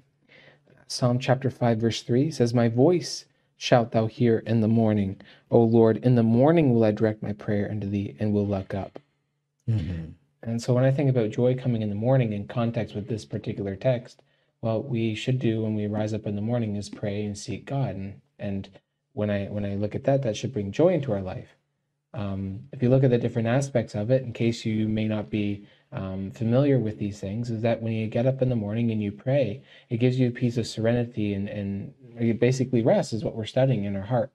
Psalm chapter five, verse three says, my voice shalt thou hear in the morning, O Lord. In the morning will I direct my prayer unto thee and will look up. Mm-hmm. And so when I think about joy coming in the morning in context with this particular text, what we should do when we rise up in the morning is pray and seek God. And, and when I when I look at that, that should bring joy into our life. Um, if you look at the different aspects of it, in case you may not be um, familiar with these things, is that when you get up in the morning and you pray, it gives you a piece of serenity and, and you basically rest is what we're studying in our heart.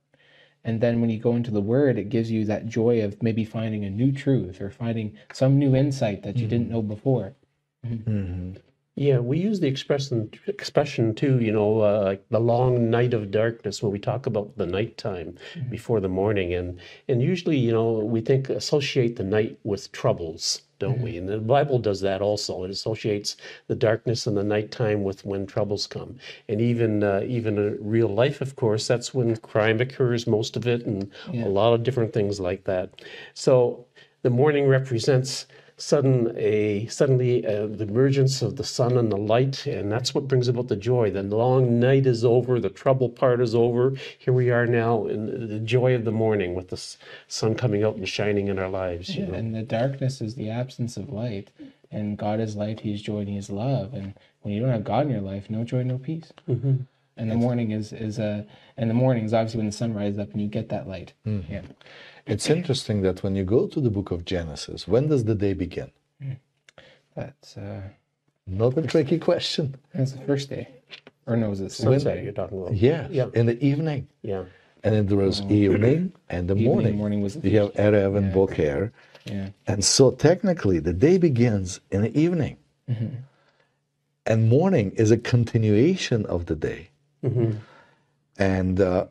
And then when you go into the Word, it gives you that joy of maybe finding a new truth or finding some new insight that you mm-hmm. didn't know before. Mm-hmm. Yeah, we use the expression, expression too, you know, uh, like the long night of darkness when we talk about the nighttime mm-hmm. before the morning. And, and usually, you know, we think associate the night with troubles, don't mm-hmm. we? And the Bible does that also. It associates the darkness and the nighttime with when troubles come. And even uh, even in real life, of course, that's when crime occurs, most of it, and yeah. a lot of different things like that. So the morning represents sudden a suddenly uh, the emergence of the sun and the light, and that's what brings about the joy. The long night is over, the trouble part is over. Here we are now in the joy of the morning with the sun coming out and shining in our lives. You yeah, know? And the darkness is the absence of light, and God is light, He is joy, and He is love. And when you don't have God in your life, no joy, no peace. Mm-hmm. And the morning is is a and the morning is obviously when the sun rises up and you get that light. Mm-hmm. Yeah. It's interesting that when you go to the book of Genesis, when does the day begin? That's uh, Another tricky question. It's the first day. Or no, is it Sunday you're talking about? Yeah, yeah, in the evening. Yeah. And then there was oh. evening and the evening, morning. morning was you have Erev and yeah. Boker. Yeah. And so technically the day begins in the evening. Mm-hmm. And morning is a continuation of the day. Mm-hmm. And uh,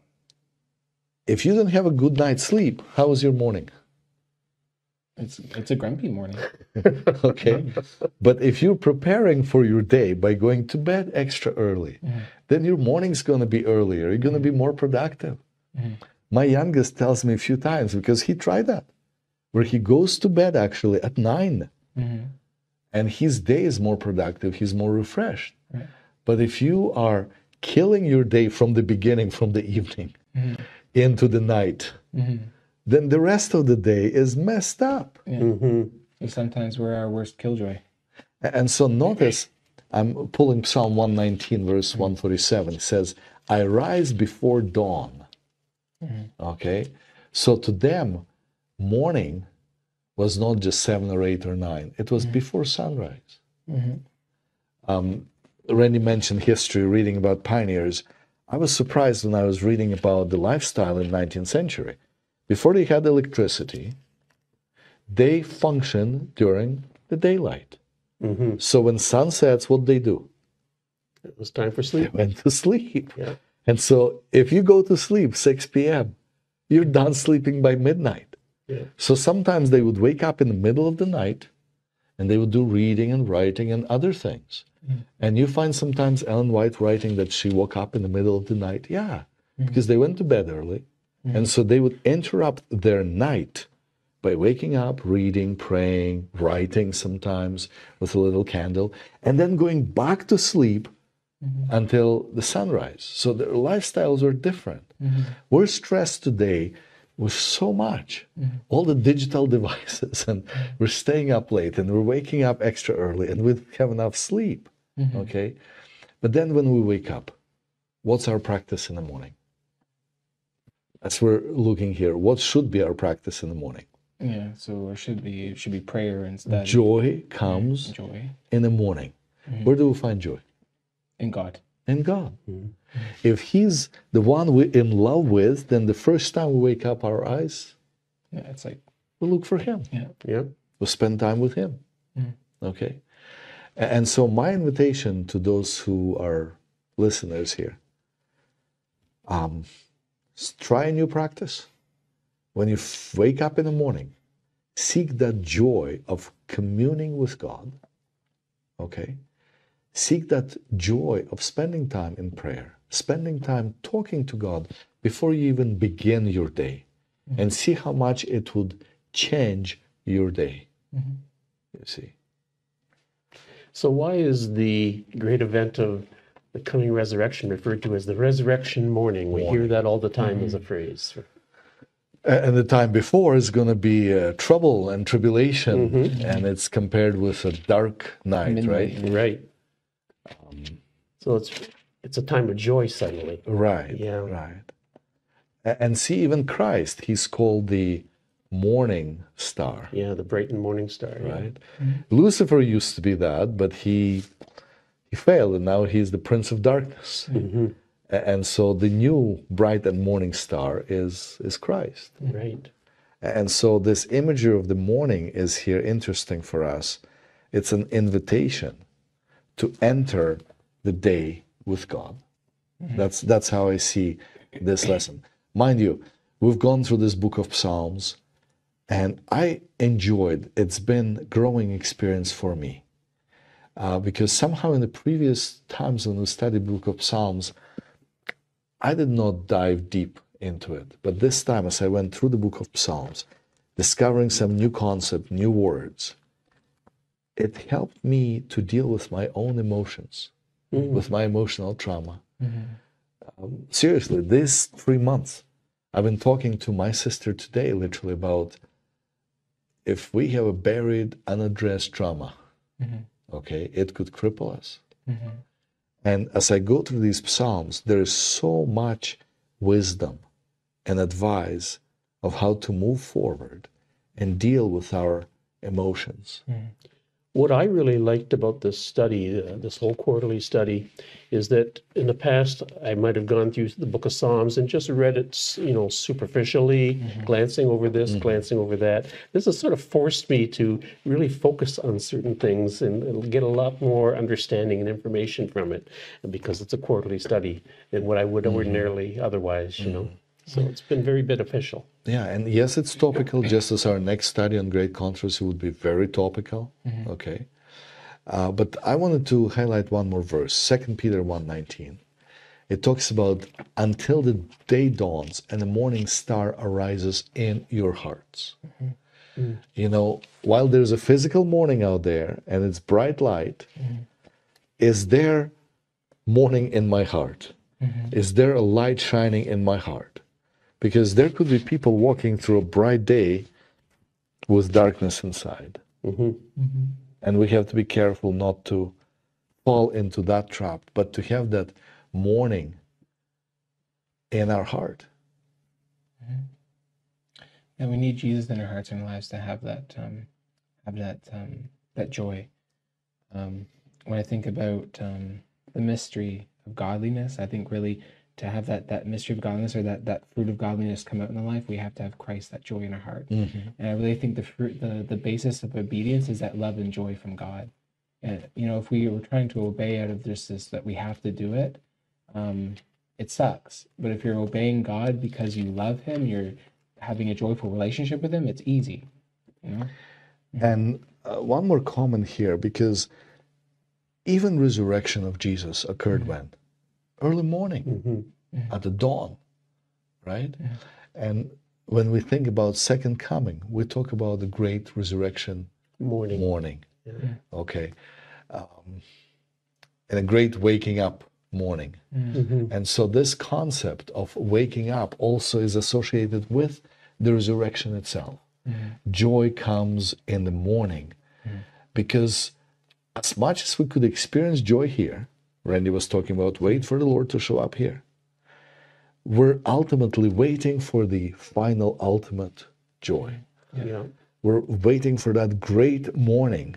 if you didn't have a good night's sleep, how was your morning? It's it's a grumpy morning. Okay. But if you're preparing for your day by going to bed extra early, mm-hmm. then your morning's going to be earlier. You're going to mm-hmm. be more productive. Mm-hmm. My youngest tells me a few times, because he tried that, where he goes to bed actually at nine. Mm-hmm. And his day is more productive. He's more refreshed. Right. But if you are killing your day from the beginning, from the evening mm-hmm. into the night, mm-hmm. then the rest of the day is messed up. Yeah. Mm-hmm. So sometimes we're our worst killjoy. And so notice, I'm pulling Psalm one nineteen, verse mm-hmm. one thirty-seven. It says, I rise before dawn. Mm-hmm. Okay? So to them, morning was not just seven or eight or nine. It was mm-hmm. before sunrise. Mm-hmm. Um, Randy mentioned history, reading about pioneers. I was surprised when I was reading about the lifestyle in the nineteenth century. Before they had electricity, they functioned during the daylight. Mm-hmm. So when sun sets, what did they do? It was time for sleep. They went to sleep. Yeah. And so if you go to sleep six p m, you're done sleeping by midnight. Yeah. So sometimes they would wake up in the middle of the night, and they would do reading and writing and other things. Mm-hmm. And you find sometimes Ellen White writing that she woke up in the middle of the night. Yeah, mm-hmm. because they went to bed early. Mm-hmm. And so they would interrupt their night by waking up, reading, praying, writing sometimes with a little candle, and then going back to sleep mm-hmm. until the sunrise. So their lifestyles are different. Mm-hmm. We're stressed today with so much. Mm-hmm. All the digital devices, and we're staying up late, and we're waking up extra early, and we don't have enough sleep, mm-hmm. okay? But then when we wake up, what's our practice in the morning? As we're looking here, what should be our practice in the morning? Yeah, so it should be it should be prayer instead. Joy comes joy. in the morning. Mm-hmm. Where do we find joy? In God. In God. Mm-hmm. If He's the one we're in love with, then the first time we wake up our eyes, yeah, it's like we look for Him. Yeah, yeah. We spend time with Him. Mm-hmm. Okay, and so my invitation to those who are listeners here. Um. Try a new practice. When you f- wake up in the morning, seek that joy of communing with God. Okay? Seek that joy of spending time in prayer, spending time talking to God before you even begin your day, mm-hmm. and see how much it would change your day. Mm-hmm. You see? So why is the great event of the coming resurrection referred to as the resurrection morning? We morning. hear that all the time mm-hmm. as a phrase. And the time before is going to be uh, trouble and tribulation, mm-hmm. and it's compared with a dark night, Midnight. right? Right. Um, so it's it's a time of joy suddenly. Right, yeah. right. And see, even Christ, He's called the morning star. Yeah, the bright and morning star. Right. Yeah. Mm-hmm. Lucifer used to be that, but he... He failed, and now he's the prince of darkness. Mm-hmm. And so the new bright and morning star is, is Christ. Right. And so this imagery of the morning is here interesting for us. It's an invitation to enter the day with God. Mm-hmm. That's, that's how I see this lesson. Mind you, we've gone through this book of Psalms, and I enjoyed, it's been a growing experience for me. Uh, because somehow in the previous times when we studied the book of Psalms, I did not dive deep into it. But this time, as I went through the book of Psalms, discovering some new concept, new words, it helped me to deal with my own emotions, mm-hmm. with my emotional trauma. Mm-hmm. Um, seriously, these three months, I've been talking to my sister today, literally, about if we have a buried, unaddressed trauma, mm-hmm. okay, it could cripple us. Mm-hmm. And as I go through these Psalms, there is so much wisdom and advice of how to move forward and deal with our emotions. Mm-hmm. What I really liked about this study, uh, this whole quarterly study, is that in the past I might have gone through the Book of Psalms and just read it, you know, superficially, mm-hmm. glancing over this, mm-hmm. glancing over that. This has sort of forced me to really focus on certain things and get a lot more understanding and information from it, because it's a quarterly study than what I would mm-hmm. ordinarily otherwise, mm-hmm. you know. So it's been very beneficial. Yeah, and yes, it's topical, just as our next study on Great Controversy would be very topical. Mm-hmm. Okay. Uh, but I wanted to highlight one more verse, Second Peter one nineteen. It talks about, until the day dawns and the morning star arises in your hearts. Mm-hmm. Mm-hmm. You know, while there's a physical morning out there and it's bright light, mm-hmm. is there morning in my heart? Mm-hmm. Is there a light shining in my heart? Because there could be people walking through a bright day with darkness inside. Mm-hmm. Mm-hmm. And we have to be careful not to fall into that trap, but to have that morning in our heart. Mm-hmm. And we need Jesus in our hearts and our lives to have that, um, have that, um, that joy. Um, when I think about um, the mystery of godliness, I think really, to have that, that mystery of godliness, or that, that fruit of godliness come out in the life, we have to have Christ, that joy in our heart. Mm-hmm. And I really think the fruit, the, the basis of obedience is that love and joy from God. And, you know, if we were trying to obey out of just this, that we have to do it, um, it sucks. But if you're obeying God because you love Him, you're having a joyful relationship with Him, it's easy. You know? Mm-hmm. And uh, one more comment here, because even resurrection of Jesus occurred mm-hmm. when? Early morning, mm-hmm. Mm-hmm. at the dawn, right? Yeah. And when we think about second coming, we talk about the great resurrection morning. morning. Yeah. Okay. Um, and a great waking up morning. Mm-hmm. And so this concept of waking up also is associated with the resurrection itself. Mm-hmm. Joy comes in the morning, mm-hmm. because as much as we could experience joy here, Randy was talking about, wait for the Lord to show up here. We're ultimately waiting for the final, ultimate joy. Yeah. We're waiting for that great morning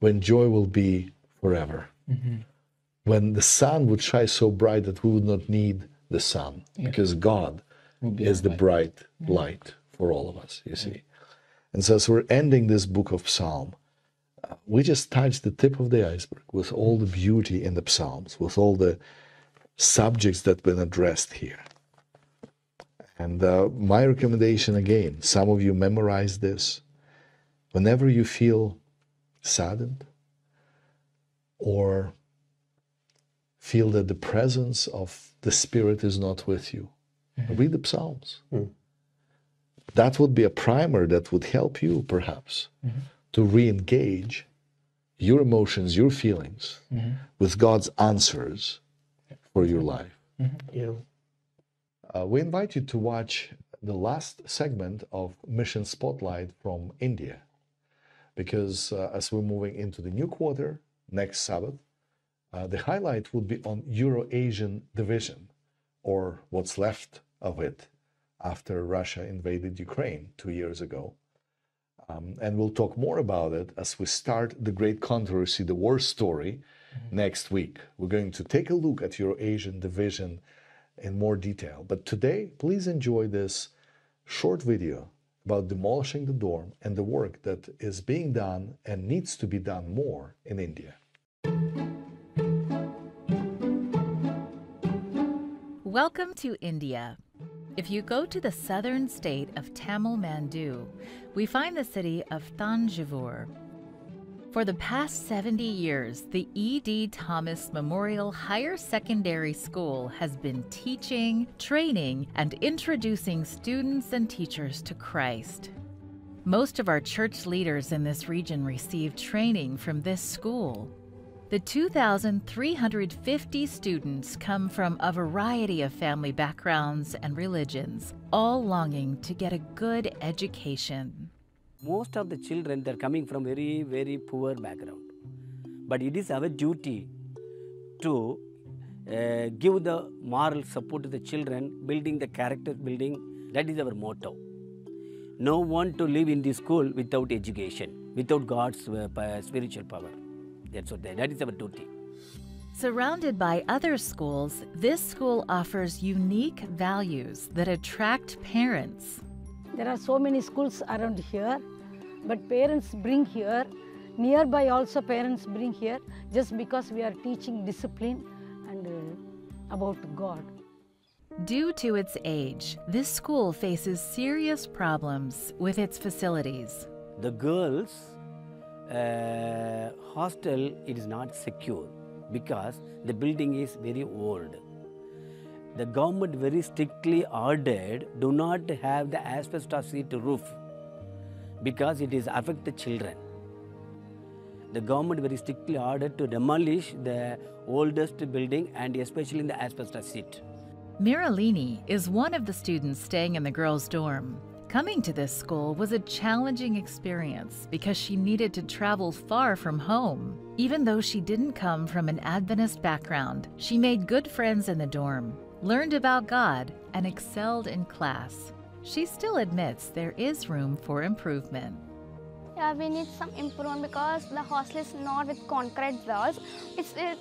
when joy will be forever. Mm-hmm. When the sun would shine so bright that we would not need the sun, yeah. because God be is the light. bright light for all of us, you see. Yeah. And so as we're ending this book of Psalms, we just touched the tip of the iceberg with all the beauty in the Psalms, with all the subjects that have been addressed here. And uh, my recommendation again, some of you memorize this. Whenever you feel saddened or feel that the presence of the Spirit is not with you, mm-hmm. read the Psalms. Mm-hmm. That would be a primer that would help you, perhaps, mm-hmm. to re-engage your emotions, your feelings, mm-hmm. with God's answers for your life. Mm-hmm. Yeah. Uh, we invite you to watch the last segment of Mission Spotlight from India, because uh, as we're moving into the new quarter next Sabbath, uh, the highlight would be on Euro-Asian Division, or what's left of it after Russia invaded Ukraine two years ago. Um, and we'll talk more about it as we start the Great Controversy, the war story, mm-hmm. next week. We're going to take a look at Euro-Asian Division in more detail. But today, please enjoy this short video about demolishing the dorm and the work that is being done and needs to be done more in India. Welcome to India. If you go to the southern state of Tamil Nadu, we find the city of Thanjavur. For the past seventy years, the E D Thomas Memorial Higher Secondary School has been teaching, training, and introducing students and teachers to Christ. Most of our church leaders in this region receive training from this school. The two thousand three hundred fifty students come from a variety of family backgrounds and religions, all longing to get a good education. Most of the children, they're coming from very, very poor background. But it is our duty to uh, give the moral support to the children, building the character building. That is our motto. No one to live in this school without education. without God's uh, spiritual power. That's what they, that is our duty. Surrounded by other schools, this school offers unique values that attract parents. There are so many schools around here, but parents bring here. Nearby also parents bring here, just because we are teaching discipline and uh, about God. Due to its age, this school faces serious problems with its facilities. The girls' uh, hostel, it is not secure because the building is very old. The government very strictly ordered, do not have the asbestos roof because it is affect the children. The government very strictly ordered to demolish the oldest building and especially in the asbestos seat. Miralini is one of the students staying in the girls' dorm. Coming to this school was a challenging experience because she needed to travel far from home. Even though she didn't come from an Adventist background, she made good friends in the dorm, learned about God, and excelled in class. She still admits there is room for improvement. Yeah, we need some improvement because the hostel is not with concrete walls. It's uh,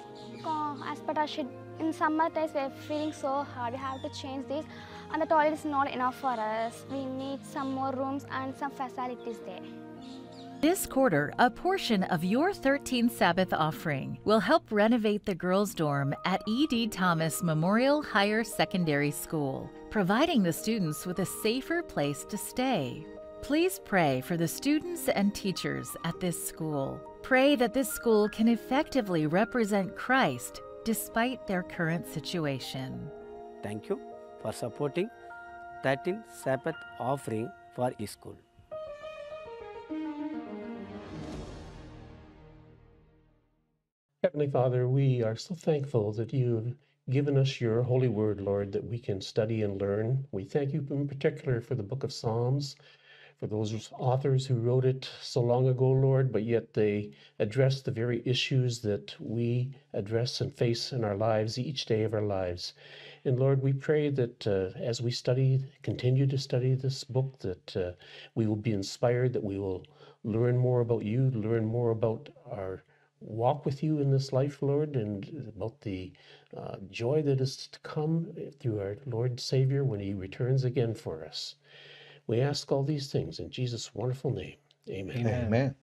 uh, asbestos sheet. In summer times, we are feeling so hard. We have to change this, and the toilet is not enough for us. We need some more rooms and some facilities there. This quarter, a portion of your thirteenth Sabbath offering will help renovate the girls' dorm at E D Thomas Memorial Higher Secondary School, providing the students with a safer place to stay. Please pray for the students and teachers at this school. Pray that this school can effectively represent Christ despite their current situation. Thank you for supporting thirteenth Sabbath offering for his school. Heavenly Father, we are so thankful that you have given us your holy word, Lord, that we can study and learn. We thank you in particular for the book of Psalms, for those authors who wrote it so long ago, Lord, but yet they address the very issues that we address and face in our lives each day of our lives. And Lord, we pray that uh, as we study, continue to study this book, that uh, we will be inspired, that we will learn more about you, learn more about our walk with you in this life, Lord, and about the uh, joy that is to come through our Lord Savior when he returns again for us. We ask all these things in Jesus' wonderful name. Amen. Amen. Amen.